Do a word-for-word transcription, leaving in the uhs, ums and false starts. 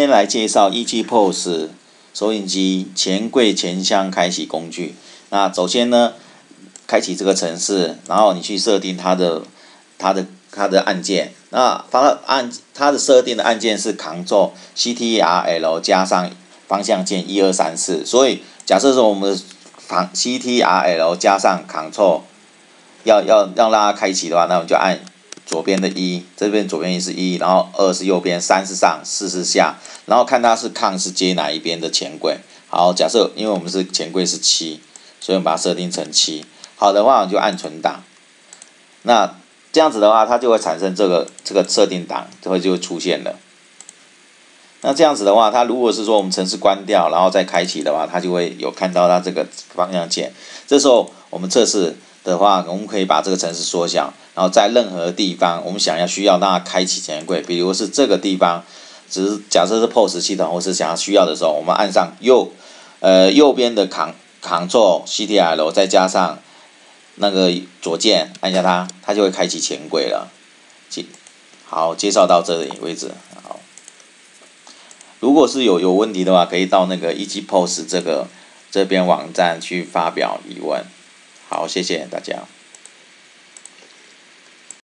天来介绍 E G P O S 收音机前柜前箱开启工具。那首先呢，开启这个程式，然后你去设定它的它的它的按键。那它的按它的设定的按键是 Ctrl C T R L 加上方向键一二三四。所以假设说我们的 C T R L 加上 Ctrl 要要让它开启的话，那我们就按左边的一，这边左边一是一，然后二是右边，三是上，四是下，然后看它是抗是接哪一边的前柜。好，假设因为我们是前柜是七，所以我们把它设定成七。好的话，我就按存档。那这样子的话，它就会产生这个这个设定档，就会就会出现了。那这样子的话，它如果是说我们程式关掉，然后再开启的话，它就会有看到它这个方向键。这时候我们测试的话，我们可以把这个程式缩小，然后在任何地方我们想要需要让它开启前柜，比如是这个地方，只是假设是 P O S 系统或是想要需要的时候，我们按上右呃右边的 Ctrl C T R L 再加上那个左键按下它，它就会开启前柜了。好，介绍到这里为止。好，如果是有有问题的话，可以到那个 E G P O S 这个这边网站去发表疑问。好，谢谢大家。